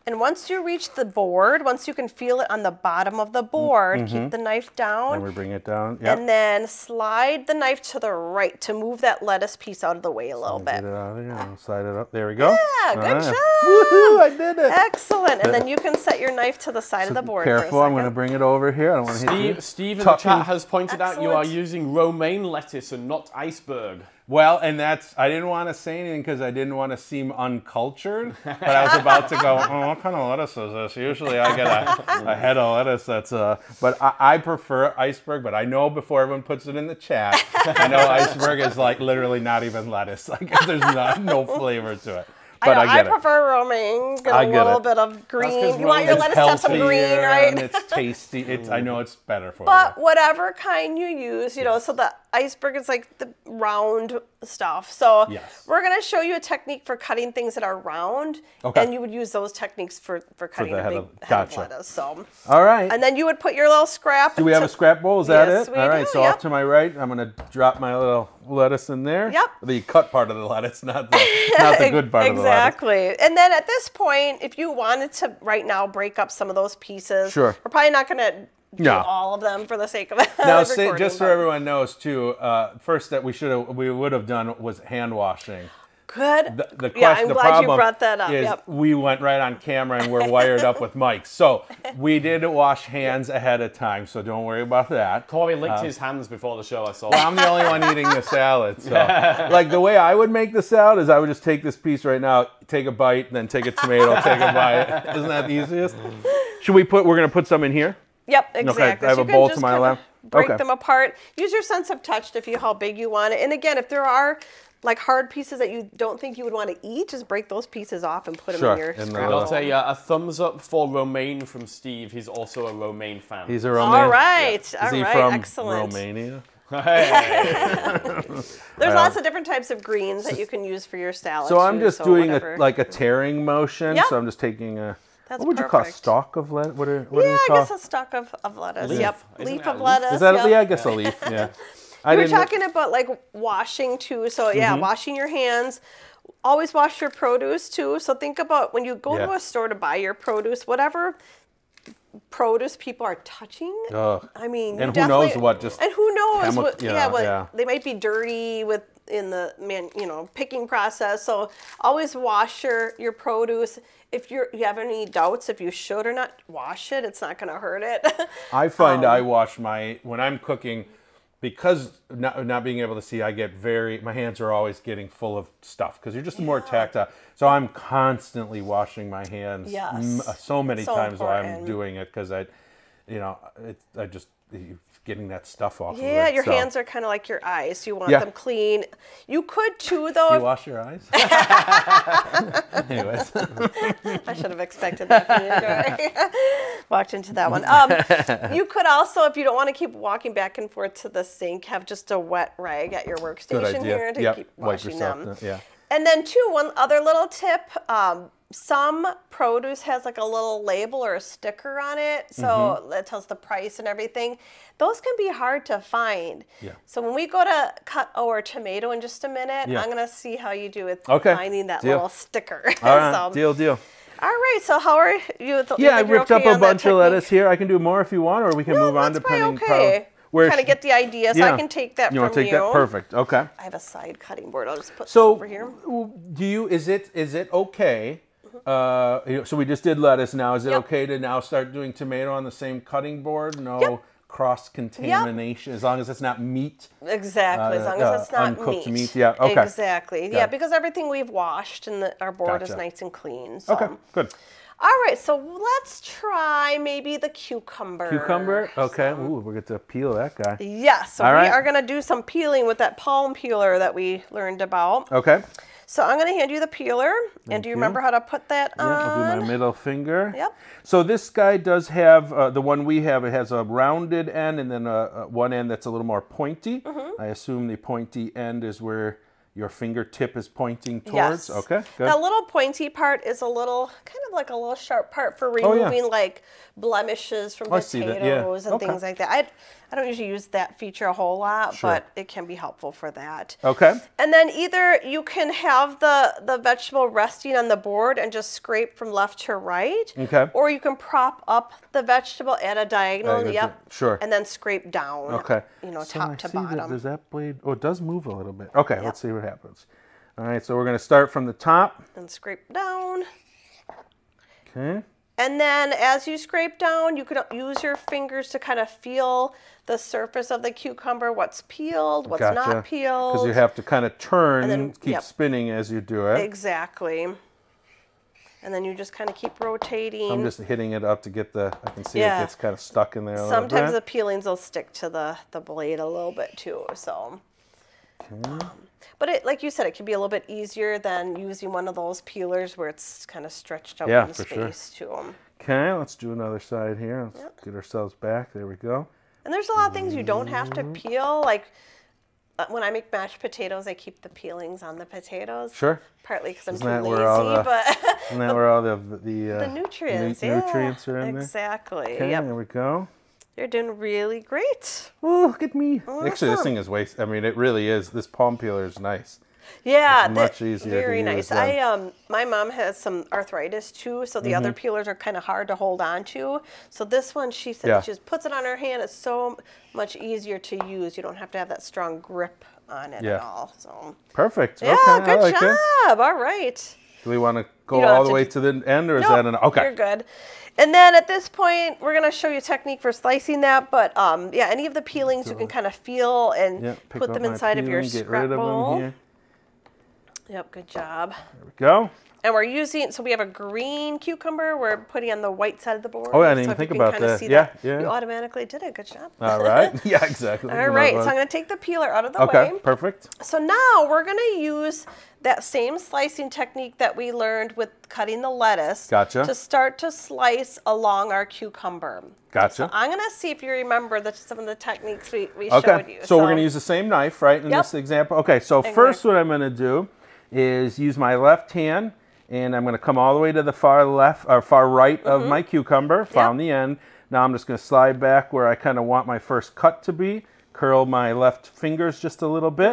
And once you reach the board, once you can feel it on the bottom of the board, keep the knife down. And we bring it down. Yep. And then slide the knife to the right to move that lettuce piece out of the way a little bit. Get it out of here. Slide it up. There we go. Yeah, good job. Woohoo! I did it. Excellent. And then you can set your knife to the side of the board. Careful, I'm going to bring it over here. I don't want to hit you. Steve in the chat has pointed out you are using romaine lettuce and not iceberg. Well, and that's, I didn't want to say anything because I didn't want to seem uncultured, but I was about to go, oh, what kind of lettuce is this? Usually I get a head of lettuce that's but I prefer iceberg, but I know before everyone puts it in the chat, I know iceberg is like literally not even lettuce. Like there's no flavor to it. But I prefer romaine, get a little bit of green. You want your lettuce to have some green, right? And it's tasty. It's, I know it's better for you. But whatever kind you use, you know, so the iceberg is like the round stuff. So yes. We're going to show you a technique for cutting things that are round, okay. And you would use those techniques for cutting the head of lettuce. So all right, and then you would put your little scrap. Do we have a scrap bowl? Is that yes, it? All right. Do, so yep. Off to my right, I'm going to drop my little lettuce in there. Yep. The cut part of the lettuce, not the good part of the lettuce. Exactly. And then at this point, if you wanted to right now break up some of those pieces, sure. We're probably not going to. No. All of them for the sake of it. Now, say, just so everyone knows too, first that we would have done was hand washing. Good. The question, yeah, I'm glad you brought that up. Is yep. We went right on camera and we're wired up with mics. So we did wash hands ahead of time, so don't worry about that. Corey licked his hands before the show, I saw. Well, I'm the only one eating the salad. So, like the way I would make the salad is I would just take this piece right now, take a bite, and then take a tomato, take a bite. Isn't that the easiest? Should we put? We're gonna put some in here. Yep, exactly. Okay, I have a bowl to my left. Break okay. them apart. Use your sense of touch to feel how big you want it. And again, if there are like hard pieces that you don't think you would want to eat, just break those pieces off and put sure. them in your scrap. I'll tell you, a thumbs up for romaine from Steve. He's also a romaine fan. He's a romaine. All right, yeah. All right, from excellent. Romania. There's lots of different types of greens that you can use for your salad. So I'm just doing like a tearing motion. Yep. So I'm just taking a. That's what would perfect. You call a stalk of lettuce? What yeah, I guess a stalk of lettuce. Leaf. Yep, isn't leaf of lettuce. Is that? Yep. Yeah, I guess a leaf. Yeah. We were talking about like washing too. So yeah, mm-hmm. Washing your hands. Always wash your produce too. So think about when you go yeah. to a store to buy your produce, whatever produce people are touching. Ugh. I mean, and who knows what just and who knows what? Yeah, yeah, they might be dirty with. In the picking process, so always wash your produce. If you have any doubts if you should or not, wash it. It's not going to hurt it. I find I wash my when I'm cooking because not being able to see. I get my hands are always getting full of stuff because you're just more tactile. So I'm constantly washing my hands. Yes. So many times while I'm doing it because I just. Getting that stuff off. Yeah, your hands are kind of like your eyes. You want them clean. You could too, though. Do you wash your eyes? Anyways. I should have expected that from you. Walked into that one. You could also, if you don't want to keep walking back and forth to the sink, have just a wet rag at your workstation here to keep washing them. Yeah. And then too, one other little tip. Some produce has like a little label or a sticker on it, so mm-hmm. that tells the price and everything. Those can be hard to find. Yeah. So when we go to cut our tomato in just a minute, I'm gonna see how you do with finding that little sticker. All right. Deal. All right. So how are you? Yeah, I ripped up a bunch of lettuce here. I can do more if you want, or we can move on depending. Okay. Kind of get the idea, so I can take that from you. You want to take that? Perfect. Okay. I have a side cutting board. I'll just put this over here. Do you? Is it okay? So we just did lettuce. Now, is it okay to now start doing tomato on the same cutting board? No cross-contamination, as long as it's not meat. Exactly, as long as it's not uncooked meat. Yeah, okay. Exactly, yeah, because everything we've washed and our board is nice and clean. So. Okay, good. All right, so let's try maybe the cucumber. Cucumber, okay. Ooh, we're going to peel that guy. Yeah, so we are going to do some peeling with that palm peeler that we learned about. Okay. So I'm going to hand you the peeler. Thank and do you remember how to put that on? I'll do my middle finger. Yep. So this guy does have, the one we have, it has a rounded end and then one end that's a little more pointy. Mm-hmm. I assume the pointy end is where your fingertip is pointing towards. Yes. Okay, good. That little pointy part is a little, kind of like a little sharp part for removing like blemishes from potatoes and things like that. I don't usually use that feature a whole lot, but it can be helpful for that. Okay. And then either you can have the vegetable resting on the board and just scrape from left to right. Okay. Or you can prop up the vegetable at a diagonal. Yep. Sure. And then scrape down. Okay. Top to bottom. Does that blade? Oh, it does move a little bit. Okay. Yep. Let's see what happens. All right. So we're going to start from the top and scrape down. Okay. And then as you scrape down, you can use your fingers to kind of feel the surface of the cucumber, what's peeled, what's not peeled. Because you have to kind of turn and then, keep spinning as you do it. Exactly. And then you just kind of keep rotating. I'm just hitting it up to get the, I can see it gets kind of stuck in there a little bit. Sometimes the peelings will stick to the blade a little bit too, so. Okay. But it, like you said, it can be a little bit easier than using one of those peelers where it's kind of stretched out in space to them. Okay, let's do another side here. Let's get ourselves back. There we go. And there's a lot of things you don't have to peel. Like when I make mashed potatoes, I keep the peelings on the potatoes. Sure. Partly because I'm too lazy, but isn't that where all the nutrients, nutrients are in there? Exactly. Okay, yep. There we go. You're doing really great. Oh, look at me. Awesome. Actually, this thing is waste. I mean, it really is. This palm peeler is nice. Yeah, it's much easier. Very nice. I my mom has some arthritis too, so the other peelers are kind of hard to hold on to. So this one, she said, she just puts it on her hand. It's so much easier to use. You don't have to have that strong grip on it at all. So perfect. Yeah, okay, good job. All right. Do we want to go all the way to the end, or is that enough? Okay, you're good. And then at this point, we're going to show you a technique for slicing that. But yeah, any of the peelings you can kind of feel and put them inside of your scrap bowl. Yep, good job. There we go. And we're using, so we have a green cucumber we're putting on the white side of the board. Oh, I didn't even think about that. Yeah. You automatically did it. Good job. All right. Yeah, exactly. All right. So I'm going to take the peeler out of the way. Okay, perfect. So now we're going to use that same slicing technique that we learned with cutting the lettuce. Gotcha. To start to slice along our cucumber. Gotcha. So I'm going to see if you remember some of the techniques we showed you. So we're going to use the same knife, right, in this example? Okay, so first what I'm going to do is use my left hand, and I'm going to come all the way to the far left or far right of my cucumber, found the end. Now I'm just going to slide back where I kind of want my first cut to be, curl my left fingers just a little bit.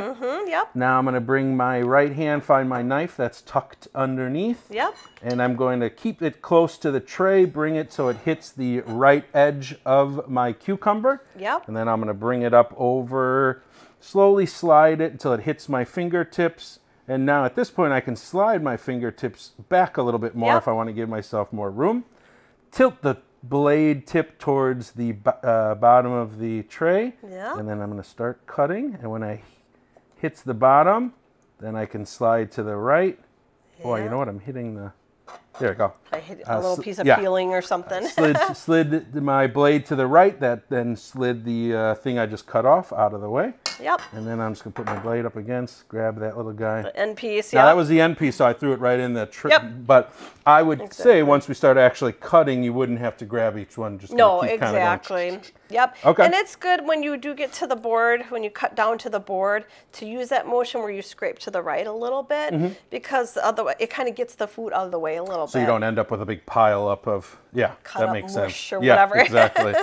Now I'm going to bring my right hand, find my knife that's tucked underneath. And I'm going to keep it close to the tray, bring it so it hits the right edge of my cucumber. And then I'm going to bring it up over, slowly slide it until it hits my fingertips. And now at this point, I can slide my fingertips back a little bit more if I want to give myself more room. Tilt the blade tip towards the bottom of the tray. And then I'm going to start cutting. And when I hits the bottom, then I can slide to the right. Boy, you know what? I'm hitting the... There we go. I hit a little piece of peeling or something. slid my blade to the right. That then slid the thing I just cut off out of the way. And then I'm just going to put my blade up against, grab that little guy. The end piece, Now, that was the end piece, so I threw it right in the trip. But I would say once we start actually cutting, you wouldn't have to grab each one. Just kind of going... Okay. And it's good when you do get to the board, when you cut down to the board, to use that motion where you scrape to the right a little bit, because otherwise it kind of gets the food out of the way a little bit. So you don't end up with a big pile up of, that makes sense. Or whatever. Exactly.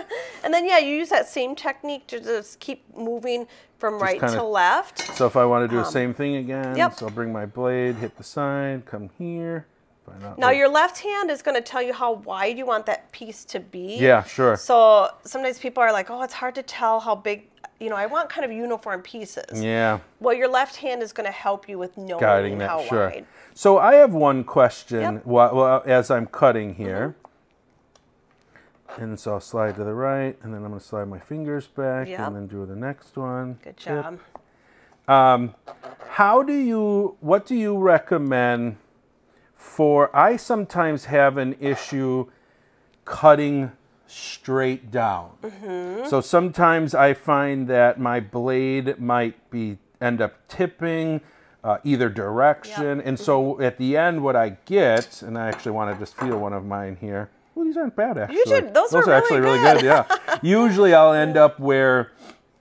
And then, you use that same technique to just keep moving from right to left. So if I want to do the same thing again, so I'll bring my blade, hit the side, come here. Now your left hand is going to tell you how wide you want that piece to be. So sometimes people are like, oh, it's hard to tell how big, you know, I want kind of uniform pieces. Well, your left hand is going to help you with knowing how wide. So I have one question while, as I'm cutting here. And so I'll slide to the right, and then I'm going to slide my fingers back, and then do the next one. Good job. What do you recommend for, I sometimes have an issue cutting straight down. So sometimes I find that my blade might end up tipping either direction. And so at the end, what I get, and I actually want to just feel one of mine here. Well, these aren't bad, actually. Those are actually really good, Usually I'll end up where,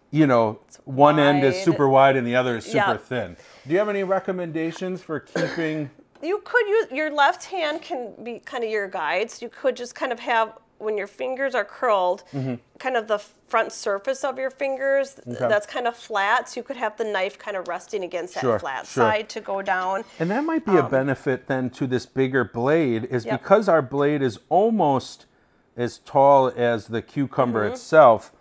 you know, one end is super wide and the other is super thin. Do you have any recommendations for keeping... You could use, your left hand can be kind of your guide. So you could just kind of have, when your fingers are curled, kind of the front surface of your fingers, that's kind of flat. So you could have the knife kind of resting against that flat side to go down. And that might be a benefit then to this bigger blade is because our blade is almost as tall as the cucumber itself.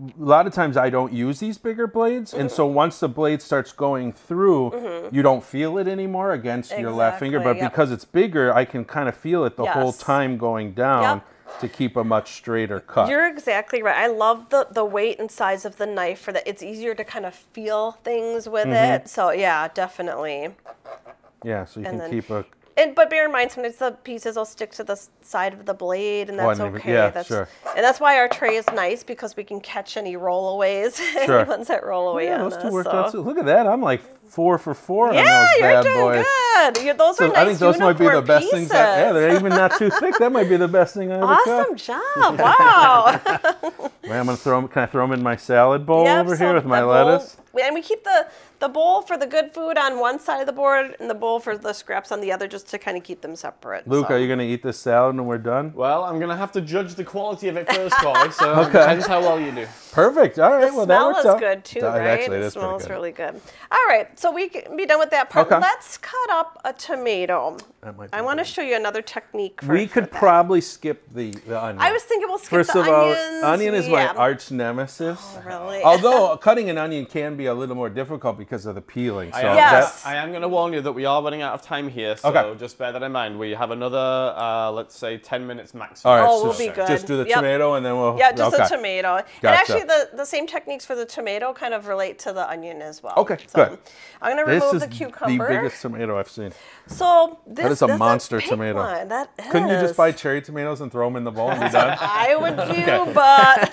A lot of times I don't use these bigger blades, and so once the blade starts going through, you don't feel it anymore against your left finger, but because it's bigger, I can kind of feel it the whole time going down to keep a much straighter cut. You're exactly right. I love the weight and size of the knife for that. It's easier to kind of feel things with it, so yeah, definitely. Yeah, so you can keep a... but bear in mind, sometimes the pieces will stick to the side of the blade, and that's okay. And that's why our tray is nice, because we can catch any rollaways, any ones that roll away on us. Those two worked out. Look at that. I'm like 4 for 4 on those bad boys. Yeah, you're doing good. Those are nice. I think those might be the best things. Yeah, they're even not too thick. That might be the best thing I ever cut. Awesome job. Wow. I'm gonna throw them, can I throw them in my salad bowl over here with my lettuce? And we keep the bowl for the good food on one side of the board and the bowl for the scraps on the other, just to kind of keep them separate. Luke, are you going to eat this salad when we're done? Well, I'm going to have to judge the quality of it first, Corey, so that's how well you do. Perfect. All right. Well, that works out. The smell is good, too, right? Actually, the smell is really good. All right. So we can be done with that part. Okay. Let's cut up a tomato. I want to show you another technique. We could probably skip the onion. I was thinking we'll skip the onions. Onion is my arch nemesis. Oh, really? Although cutting an onion can be a little more difficult because of the peeling. So I am going to warn you that we are running out of time here, so just bear that in mind. We have another, let's say, 10 minutes maximum. All right, so we'll be good. Just do the tomato and then we'll... Yeah, just the tomato. Gotcha. And actually, the same techniques for the tomato kind of relate to the onion as well. Okay, so good. I'm going to remove the cucumber. This is the biggest tomato I've seen. So this, that is a monster tomato. That is. Couldn't you just buy cherry tomatoes and throw them in the bowl and be done? I would do, but...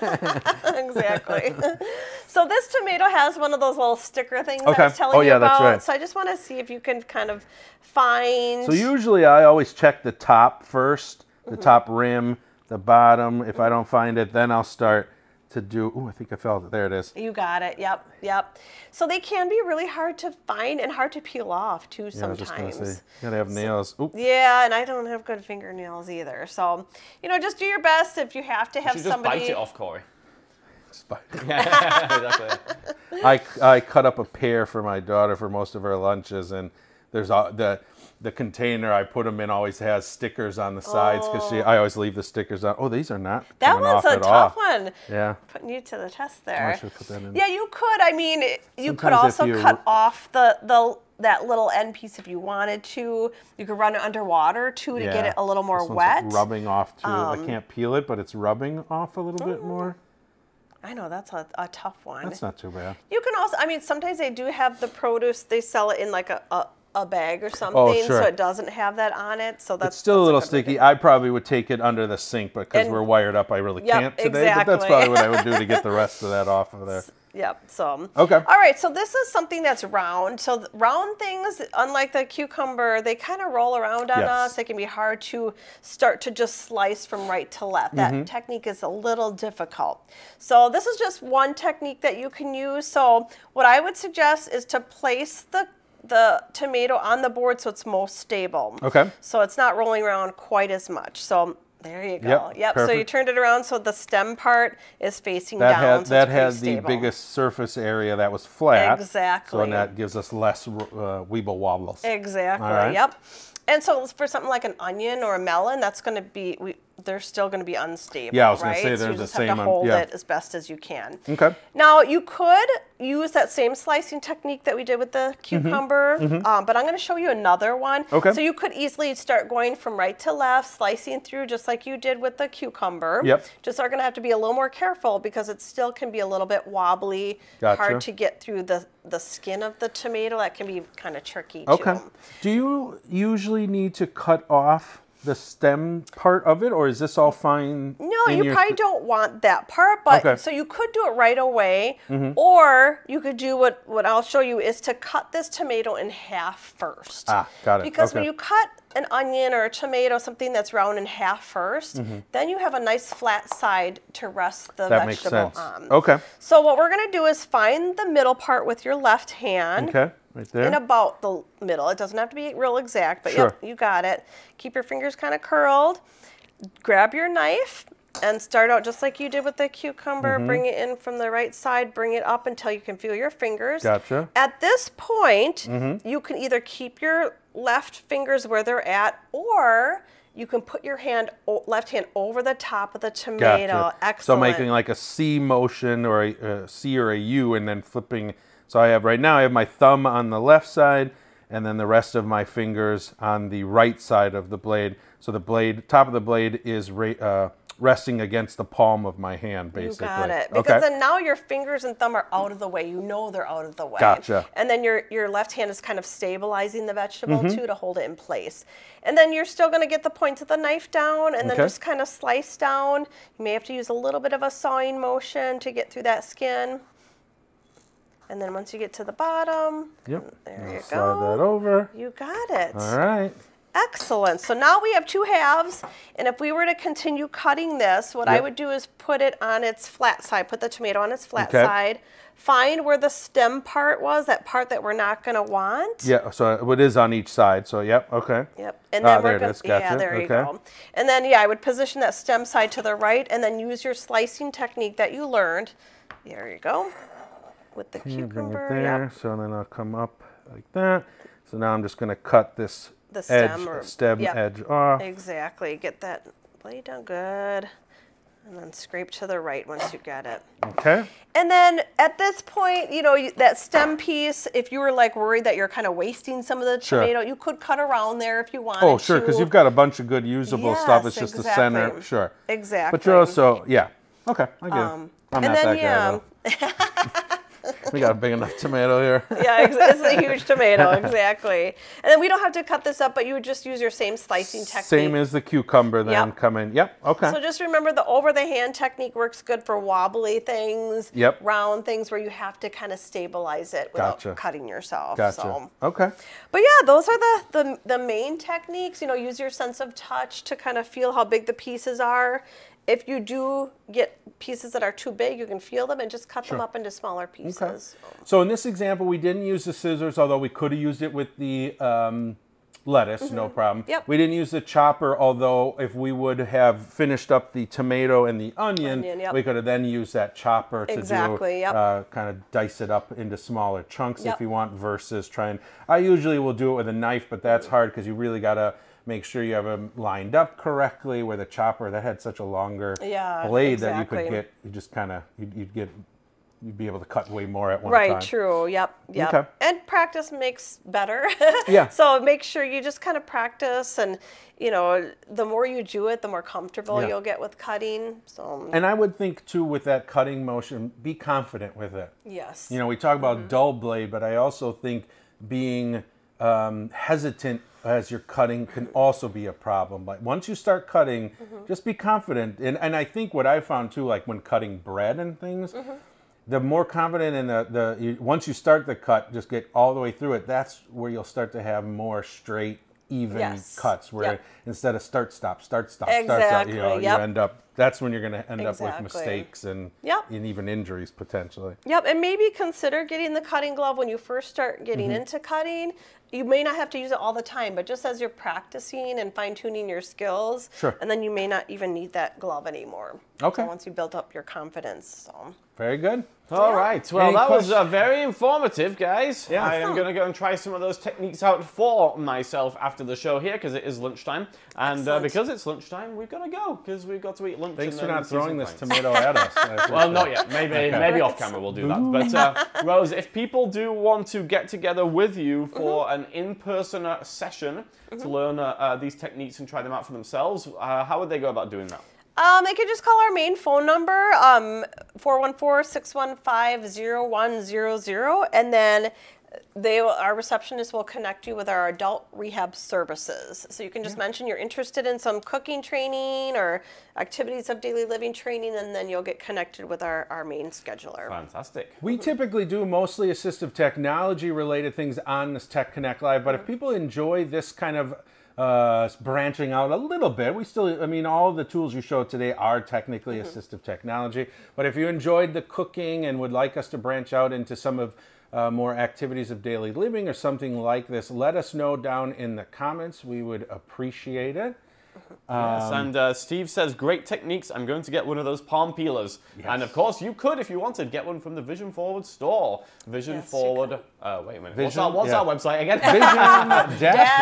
exactly. So this tomato has one of those little sticker things I was telling you about. That's right. So I just want to see if you can kind of find... So usually I always check the top first, the top rim, the bottom. If I don't find it, then I'll start to do... Oh, I think I found it. There it is. You got it. Yep, yep. So they can be really hard to find and hard to peel off, too, sometimes. I was just gonna say, you gotta have nails. Oop. Yeah, and I don't have good fingernails either. So, you know, just do your best. If you have to have somebody... Just bite it off, Corey. I cut up a pear for my daughter for most of her lunches, and there's the container I put them in always has stickers on the sides because I always leave the stickers on. Oh, these are not. That one's a tough one. Yeah, putting you to the test there. I should put that in. Yeah, you could. I mean, you could also cut off that little end piece if you wanted to. You could run it underwater too to get it a little more wet. Rubbing off too. I can't peel it, but it's rubbing off a little bit more. I know, that's a tough one. That's not too bad. You can also, I mean, sometimes they do have the produce, they sell it in like a bag or something, so it doesn't have that on it. So that's still a little sticky. I probably would take it under the sink because we're wired up. I really can't today, but that's probably what I would do to get the rest of that off of there. Yep. So all right. So this is something that's round. So round things, unlike the cucumber, they kind of roll around on us. They can be hard to start to just slice from right to left. That technique is a little difficult. So this is just one technique that you can use. So what I would suggest is to place the tomato on the board so it's most stable. Okay. So it's not rolling around quite as much. So there you go. Yep. So you turned it around so the stem part is facing down. That has the biggest surface area that was flat. Exactly. So that gives us less weeble wobbles. Exactly. Right. Yep. And so for something like an onion or a melon, that's going to be, they're still going to be unstable. Yeah, I was going to say they're the same. You just have to hold it as best as you can. Okay. Now you could use that same slicing technique that we did with the cucumber, but I'm going to show you another one. Okay. So you could easily start going from right to left, slicing through just like you did with the cucumber. Yep. Just are going to have to be a little more careful because it still can be a little bit wobbly, hard to get through the skin of the tomato. That can be kind of tricky too. Do you usually need to cut off the stem part of it, or is this all fine? No, you probably don't want that part, but so you could do it right away, or you could do what I'll show you is to cut this tomato in half first. Ah, got it. Because when you cut an onion or a tomato, something that's round in half first, then you have a nice flat side to rest the vegetable on. Okay. So what we're gonna do is find the middle part with your left hand. Okay. Right there. And about the middle. It doesn't have to be real exact, but you got it. Keep your fingers kind of curled. Grab your knife and start out just like you did with the cucumber. Bring it in from the right side. Bring it up until you can feel your fingers. Gotcha. At this point, you can either keep your left fingers where they're at, or you can put your hand, left hand over the top of the tomato. Gotcha. Excellent. So making like a C motion or a C or a U and then flipping. So I have right now, I have my thumb on the left side and then the rest of my fingers on the right side of the blade. So the blade, top of the blade is resting against the palm of my hand, basically. You got it. Because then now your fingers and thumb are out of the way. You know they're out of the way. Gotcha. And then your left hand is kind of stabilizing the vegetable, too, to hold it in place. And then you're still going to get the point of the knife down and then just kind of slice down. You may have to use a little bit of a sawing motion to get through that skin. And then once you get to the bottom, there you go. Slide that over. You got it. All right. Excellent. So now we have two halves, and if we were to continue cutting this, what I would do is put it on its flat side, put the tomato on its flat side, find where the stem part was, that part that we're not going to want. Yeah, so it is on each side, so Yep, and then we're going to, there you go. And then, I would position that stem side to the right, and then use your slicing technique that you learned. There you go, with the cucumber. Bring it there, so then I'll come up like that. So now I'm just going to cut this stem edge off. Exactly. Get that blade down good. And then scrape to the right once you get it. Okay. And then at this point, you know, that stem piece, if you were like worried that you're kind of wasting some of the tomato, you could cut around there if you wanted to. Oh, sure, because you've got a bunch of good usable stuff. It's just the center. Sure. Exactly. But you're also, okay, I get it. I'm not that guy, though. We got a big enough tomato here. Yeah, it's a huge tomato, exactly. And then we don't have to cut this up, but you would just use your same slicing technique. Same as the cucumber then come in. Yep, okay. So just remember the over-the-hand technique works good for wobbly things, round things where you have to kind of stabilize it without cutting yourself. Gotcha, okay. But yeah, those are the main techniques. You know, use your sense of touch to kind of feel how big the pieces are. If you do get pieces that are too big, you can feel them and just cut them up into smaller pieces. Okay. So in this example, we didn't use the scissors, although we could have used it with the lettuce, no problem. Yep. We didn't use the chopper, although if we would have finished up the tomato and the onion, we could have then used that chopper to do, kind of dice it up into smaller chunks if you want, versus trying. I usually will do it with a knife, but that's hard because you really got to make sure you have them lined up correctly. With a chopper, that had such a longer blade that you could get, you just kind of, you'd be able to cut way more at one time. Right, true, yep. Okay. And practice makes better. So make sure you just kind of practice, and you know, the more you do it, the more comfortable you'll get with cutting. So. And I would think too, with that cutting motion, be confident with it. Yes. You know, we talk about dull blade, but I also think being hesitant as you're cutting can also be a problem. Like once you start cutting, just be confident. And I think what I found too, like when cutting bread and things, the more confident in once you start the cut, just get all the way through it, that's where you'll start to have more straight, even cuts, where instead of start, stop, start, stop, you know, you end up, that's when you're going to end up with mistakes and even injuries potentially. Yep. And maybe consider getting the cutting glove when you first start getting into cutting. You may not have to use it all the time, but just as you're practicing and fine tuning your skills, and then you may not even need that glove anymore. Okay. So once you build up your confidence. So. Very good. All right. Well, that was very informative, guys. Yeah. I am going to go and try some of those techniques out for myself after the show here, because it is lunchtime. And because it's lunchtime, we've got to go, because we've got to eat lunch. Thanks for not throwing this tomato at us. Well, not yet. Maybe off camera we'll do that. But Rose, if people do want to get together with you for an in-person session to learn these techniques and try them out for themselves, how would they go about doing that? They could just call our main phone number, 414-615-0100, and then our receptionist will connect you with our adult rehab services. So you can just mention you're interested in some cooking training or activities of daily living training, and then you'll get connected with our main scheduler. Fantastic. We typically do mostly assistive technology related things on this Tech Connect Live, but if people enjoy this kind of branching out a little bit, we still, I mean, all the tools you showed today are technically assistive technology, but if you enjoyed the cooking and would like us to branch out into some of more activities of daily living or something like this, let us know down in the comments. We would appreciate it. Yes, and Steve says, great techniques. I'm going to get one of those palm peelers. Yes. And of course, you could, if you wanted, get one from the Vision Forward store. Vision Forward. Wait a minute. What's our website again?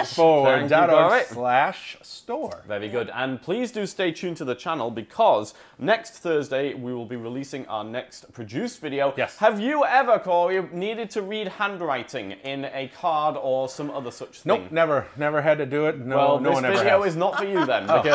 Vision-forward.org/store. Very good. And please do stay tuned to the channel, because next Thursday, we will be releasing our next produced video. Yes. Have you ever, Corey, needed to read handwriting in a card or some other such thing? Nope, never had to do it. No, well, no one ever has. This video is not for you. you then. Because,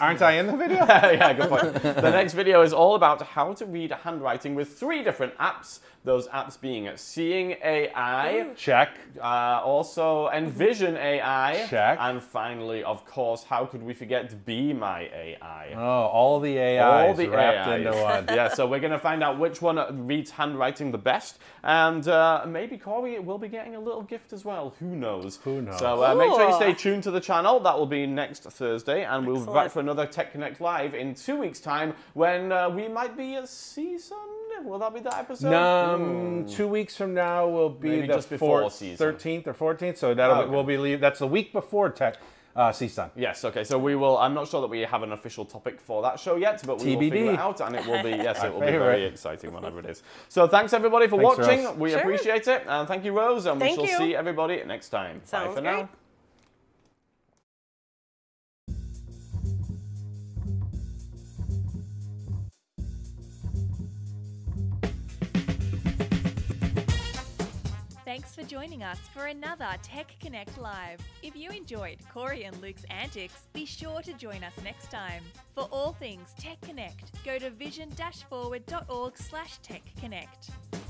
aren't I in the video? Yeah, good point. The next video is all about how to read handwriting with 3 different apps. Those apps being Seeing AI. Check. Also Envision AI. Check. And finally, of course, how could we forget Be My AI? Oh, all the AIs wrapped into one. Yeah, so we're going to find out which one reads handwriting the best. And maybe Corey will be getting a little gift as well. Who knows? Who knows? So make sure you stay tuned to the channel. That will be next Thursday. And we'll be back for another Tech Connect Live in 2 weeks' time when we might be at CSUN. Will that be that episode? No, 2 weeks from now will be Maybe just before 13th or 14th. So that'll that's the week before Tech CSUN. Yes, okay. So we will. I'm not sure that we have an official topic for that show yet, but we will figure it out, and it will be it will be very exciting whenever it is. So thanks everybody for watching. Rose. We appreciate it, and thank you, Rose, and we shall see everybody next time. Sounds Bye for great. Now. Thanks for joining us for another Tech Connect Live. If you enjoyed Corey and Luke's antics, be sure to join us next time. For all things Tech Connect, go to vision-forward.org/techconnect.